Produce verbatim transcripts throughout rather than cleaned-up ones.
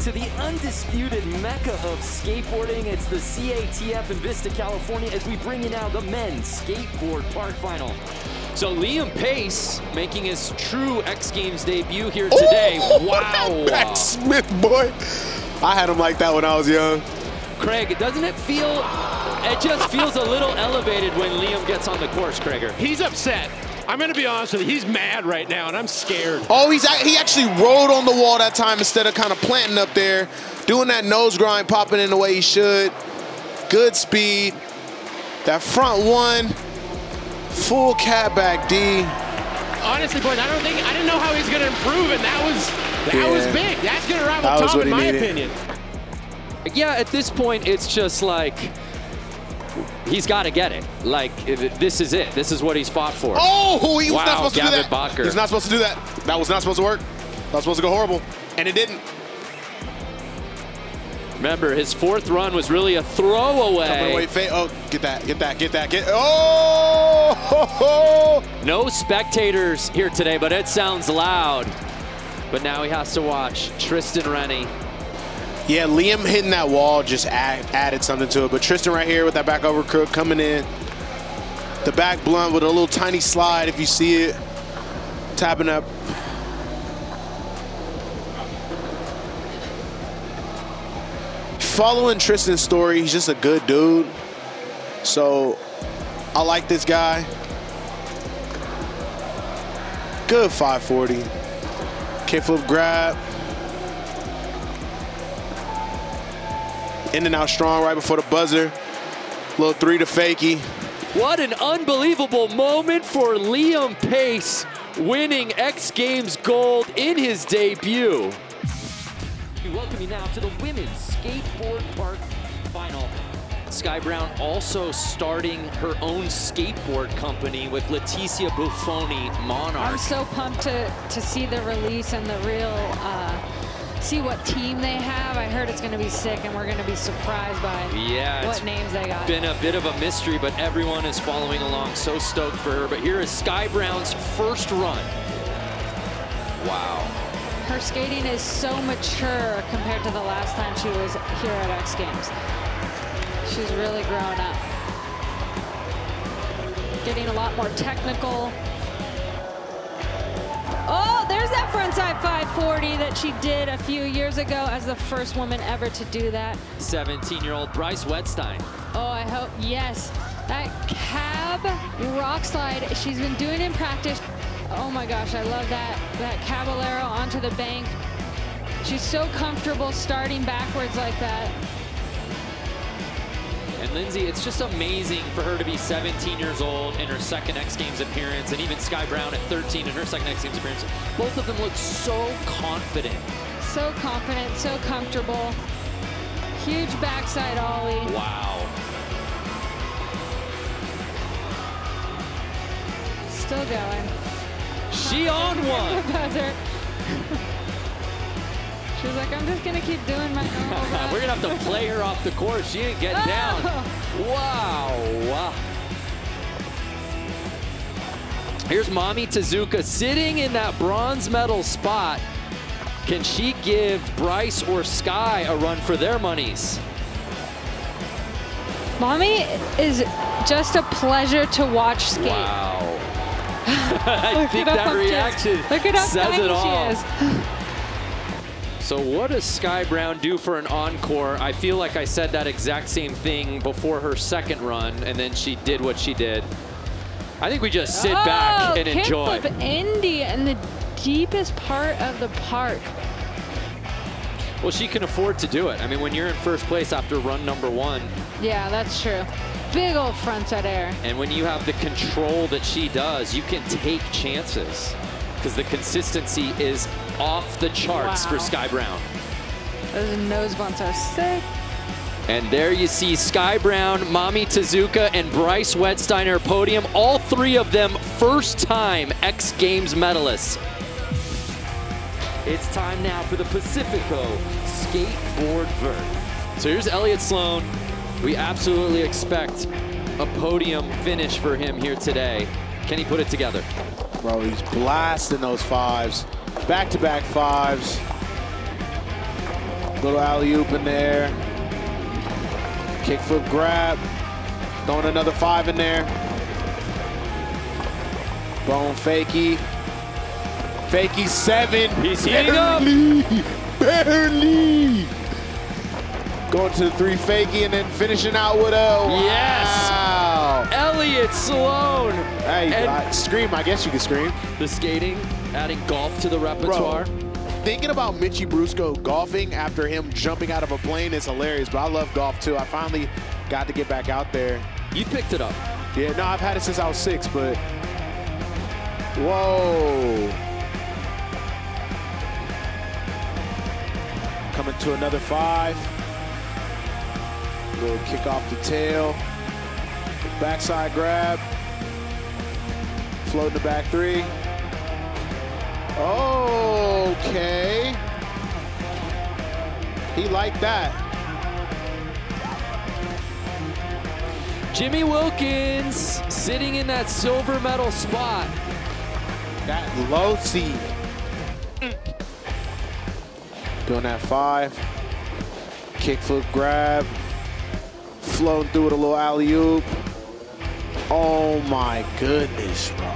to the undisputed mecca of skateboarding. It's the C A T F in Vista, California, as we bring you now the men's skateboard park final. So Liam Pace making his true X Games debut here today. Ooh, wow. Max Smith, boy. I had him like that when I was young. Craig, doesn't it feel, it just feels a little elevated when Liam gets on the course, Craigor? He's upset. I'm going to be honest with you, he's mad right now, and I'm scared. Oh, he's he actually rolled on the wall that time instead of kind of planting up there, doing that nose grind, popping in the way he should. Good speed. That front one, full cat back D. Honestly, boys, I don't think, I didn't know how he's going to improve, and that was, that yeah. was big. That's going to rival top, in my needed. opinion. Yeah, at this point, it's just like, he's got to get it. Like, this is it. This is what he's fought for. Oh, he was wow, not supposed to Gavin do that. Bocker. He's not supposed to do that. That was not supposed to work. That was supposed to go horrible, and it didn't. Remember, his fourth run was really a throwaway. Coming away, oh, get that, get that, get that, get, oh! Ho, ho. No spectators here today, but it sounds loud. But now he has to watch Tristan Rennie. Yeah, Liam hitting that wall just add, added something to it. But Tristan right here with that back over crook coming in. The back blunt with a little tiny slide if you see it. Tapping up. Following Tristan's story, he's just a good dude. So I like this guy. Good five forty. Kickflip grab. In and out strong right before the buzzer. Little three to fakie. What an unbelievable moment for Liam Pace, winning X Games gold in his debut. We welcome you now to the women's skateboard park final. Sky Brown also starting her own skateboard company with Leticia Bufoni, Monarch. I'm so pumped to, to see the release and the real uh, see what team they have. I heard it's going to be sick, and we're going to be surprised by yeah, what names they got. It's been a bit of a mystery, but everyone is following along. So stoked for her. But here is Sky Brown's first run. Wow. Her skating is so mature compared to the last time she was here at X Games. She's really grown up. Getting a lot more technical. Oh, there's that frontside five forty that she did a few years ago as the first woman ever to do that. seventeen-year-old Bryce Wettstein. Oh, I hope, yes. That cab rock slide, she's been doing in practice. Oh my gosh, I love that. That caballero onto the bank. She's so comfortable starting backwards like that. And Lindsay, it's just amazing for her to be seventeen years old in her second X Games appearance, and even Sky Brown at thirteen in her second X Games appearance. Both of them look so confident. So confident, so comfortable. Huge backside ollie. Wow. Still going. She on one. She was like, I'm just going to keep doing my own. We're going to have to play her off the course. She didn't get oh. down. Wow. Wow. Here's Mami Tezuka sitting in that bronze medal spot. Can she give Bryce or Sky a run for their monies? Mami is just a pleasure to watch skate. Wow. I think that reaction Look at how says it all. She is. So what does Sky Brown do for an encore? I feel like I said that exact same thing before her second run, and then she did what she did. I think we just sit oh, back and enjoy. Kickflip indie in the deepest part of the park. Well, she can afford to do it. I mean, when you're in first place after run number one. Yeah, that's true. Big old frontside air. And when you have the control that she does, you can take chances, because the consistency is off the charts wow. for Sky Brown. Those nose bunts are sick. And there you see Sky Brown, Mami Tezuka, and Bryce Wettstein at podium. All three of them first-time X Games medalists. It's time now for the Pacifico Skateboard Vert. So here's Elliot Sloan. We absolutely expect a podium finish for him here today. Can he put it together? Bro, he's blasting those fives. Back-to-back fives. Little alley-oop in there. Kick, flip, grab. Throwing another five in there. Bone fakie. Fakie seven. He's hitting up. Barely. Going to the three fakie and then finishing out with a wow. Yes. Elliot Sloan. Hey, I, scream. I guess you could scream. The skating, adding golf to the repertoire. Bro. Thinking about Mitchie Brusco golfing after him jumping out of a plane is hilarious, but I love golf too. I finally got to get back out there. You picked it up. Yeah, no, I've had it since I was six, but. Whoa. Coming to another five. Little kick off the tail. Backside grab. Floating the back three. Okay. He liked that. Jimmy Wilkins sitting in that silver medal spot. That low seed. Mm. Doing that five. Kick, flip, grab. Floating through it a little alley-oop. Oh my goodness, bro.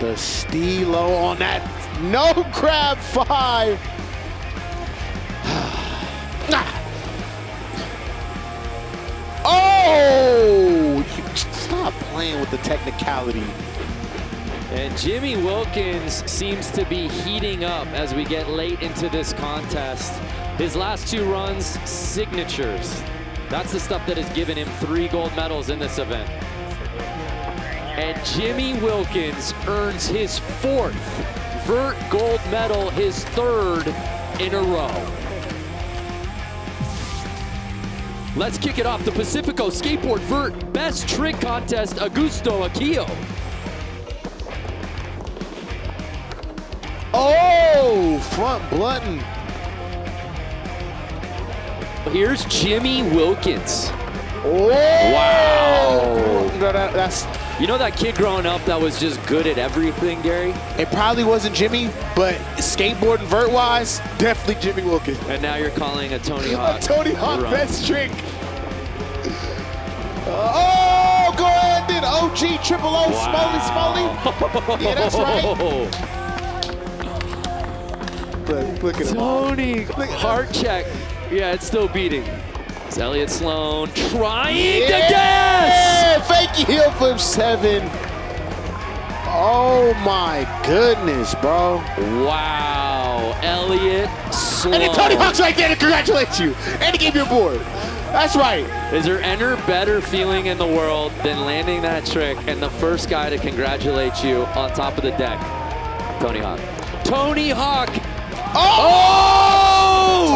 The steelo on that no grab five. Oh! You stop playing with the technicality. And Jimmy Wilkins seems to be heating up as we get late into this contest. His last two runs, signatures. That's the stuff that has given him three gold medals in this event. And Jimmy Wilkins earns his fourth vert gold medal, his third in a row. Let's kick it off. The Pacifico Skateboard Vert Best Trick Contest, Augusto Aquillo. Oh, front blunting. Here's Jimmy Wilkins. Oh. Wow. That, that's... You know that kid growing up that was just good at everything, Gary? It probably wasn't Jimmy, but skateboarding vert-wise, definitely Jimmy Wilkins. And now you're calling a Tony Hawk. A Tony Hawk run. Best trick. Uh, oh, go ahead then. O G, triple O, wow. Smoley, Smoley. Yeah, that's right. look, look at him. Tony, heart check. Yeah, it's still beating. It's Elliot Sloan trying yeah! to guess! Fakie heel flip seven. Oh my goodness, bro. Wow, Elliot Sloan. And then Tony Hawk's right there to congratulate you. And he gave you a board. That's right. Is there any better feeling in the world than landing that trick and the first guy to congratulate you on top of the deck? Tony Hawk. Tony Hawk. Oh! oh!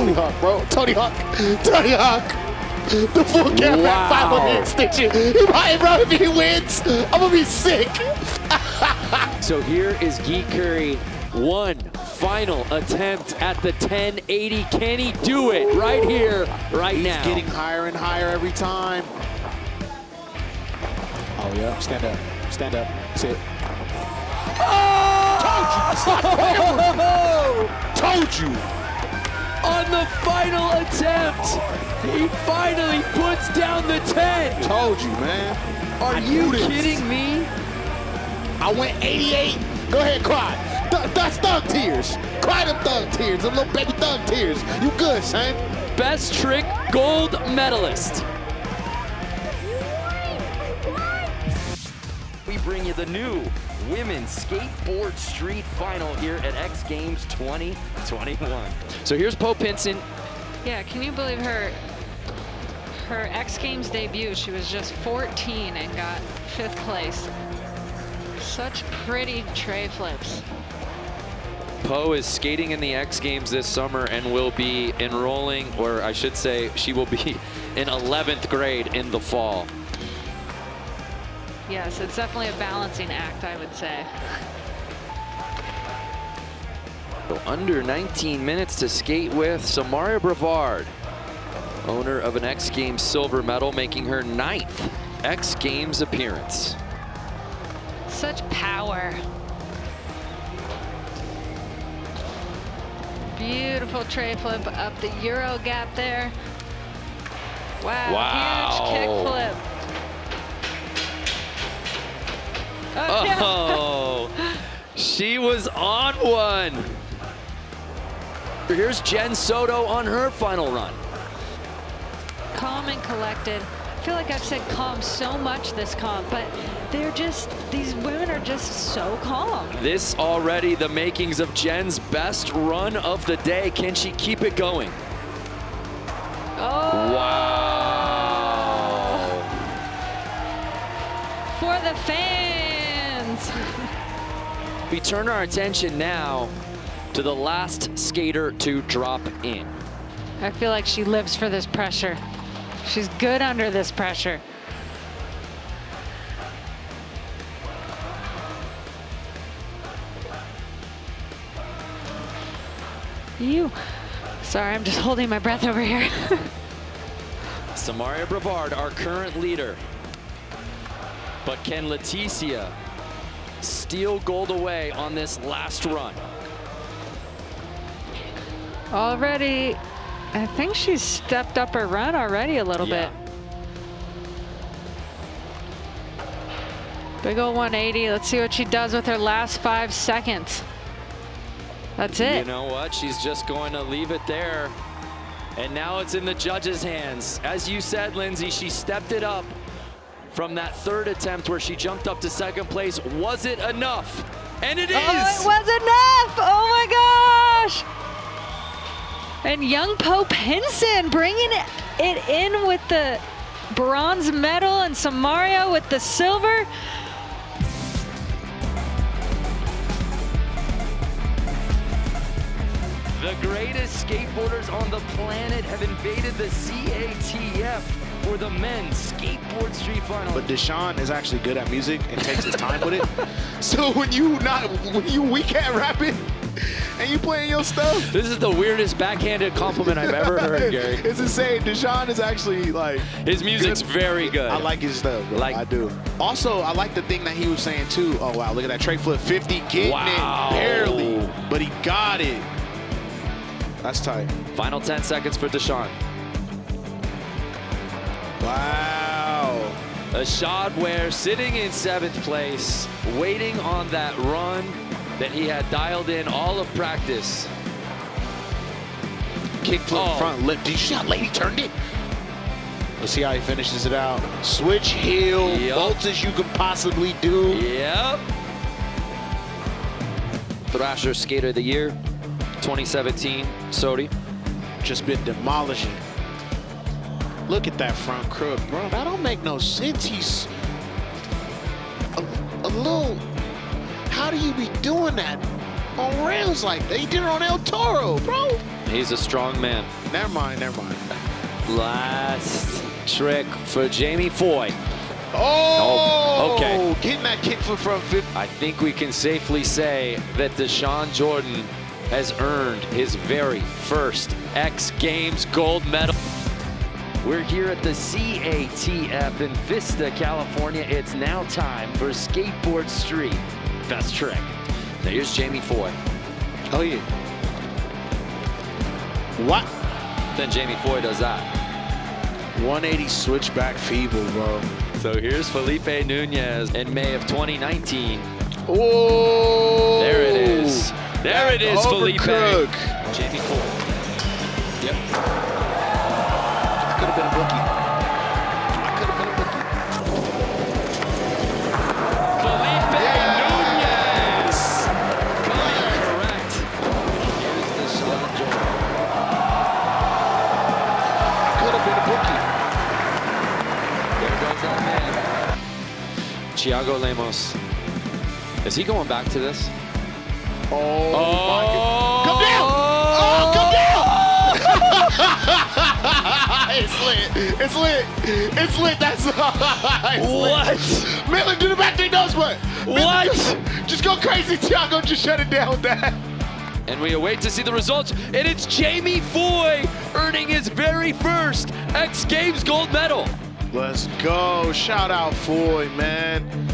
Tony Hawk, bro. Tony Hawk. Tony Hawk. The full cap at five hundred stitching. He might, bro, if he wins, I'm gonna be sick. So here is Gui Khury. One final attempt at the ten eighty. Can he do it right here, right He's now? He's getting higher and higher every time. Oh, yeah. Stand up. Stand up. Sit. Oh! Told you. Told you. On the final attempt, he finally puts down the ten. Told you, man. Are I you kidding me? I went eighty-eight. Go ahead, cry. Th that's thug tears. Cry them thug tears. Them little baby thug tears. You good, son? Best trick gold medalist. We bring you the new Women's Skateboard Street Final here at X Games twenty twenty-one. So here's Poe Pinson. Yeah, can you believe her her X Games debut? She was just fourteen and got fifth place. Such pretty tray flips. Poe is skating in the X Games this summer and will be enrolling, or I should say, she will be in eleventh grade in the fall. Yes, it's definitely a balancing act, I would say. So under nineteen minutes to skate with, Samaria Brevard, owner of an X Games silver medal, making her ninth X Games appearance. Such power. Beautiful tray flip up the Euro gap there. Wow, wow. Huge kick flip. Oh, oh yeah. She was on one. Here's Jen Soto on her final run. Calm and collected. I feel like I've said calm so much this comp, but they're just, these women are just so calm. This already the makings of Jen's best run of the day. Can she keep it going? Oh. Wow. For the fans. We turn our attention now to the last skater to drop in. I feel like she lives for this pressure. She's good under this pressure. You. Sorry, I'm just holding my breath over here. Samaria Brevard, our current leader. But can Leticia steal gold away on this last run? Already, I think she's stepped up her run already a little yeah. bit. Big ol' one eighty. Let's see what she does with her last five seconds. That's it. You know what? She's just going to leave it there. And now it's in the judges' hands. As you said, Lindsay, she stepped it up from that third attempt where she jumped up to second place. Was it enough? And it is! Oh, it was enough! Oh my gosh! And young Poe Pinson bringing it in with the bronze medal and Samaria with the silver. The greatest skateboarders on the planet have invaded the C A T F for the men's skateboard street final. But Dashawn is actually good at music and takes his time with it. So when you not when you weak at rapping, and you playing your stuff? This is the weirdest backhanded compliment I've ever heard, Gary. It's insane. Dashawn is actually like... His music's good. Very good. I like his stuff, bro. Like, I do. Also, I like the thing that he was saying, too. Oh, wow, look at that tray flip. fifty getting wow. it barely, but he got it. That's tight. Final ten seconds for Dashawn. Wow. Dashawn Ware sitting in seventh place, waiting on that run that he had dialed in all of practice. Kick flip oh. front lip. Did you see how lady turned it? Let's see how he finishes it out. Switch heel, yep. bolts as you could possibly do. Yep. Thrasher Skater of the Year, twenty seventeen, Sodi. Just been demolishing. Look at that front crook, bro. That don't make no sense. He's a, a little... How do you be doing that on rails like that? He did it on El Toro, bro. He's a strong man. Never mind, never mind. Last trick for Jamie Foy. Oh, oh okay. Getting that kick for front fifty. I think we can safely say that Dashawn Jordan has earned his very first X Games gold medal. We're here at the C A T F in Vista, California. It's now time for Skateboard Street. Best trick. Now here's Jamie Foy. Oh yeah. What? Then Jamie Foy does that. one eighty switchback feeble, bro. So here's Felipe Nunez in May of twenty nineteen. Oh! There it is. There it is, Felipe. Jamie Foy. Yep. I could have been a rookie. I could have been a Tiago Lemos. Is he going back to this? Oh, oh my God. Come down! Oh, come down! Oh. It's lit. It's lit. It's lit. That's What? Miller, do the back thing knows what? What? Just, just go crazy, Tiago. Just shut it down with that. And we await to see the results. And it's Jamie Foy earning his very first X Games gold medal. Let's go. Shout out Foy, man.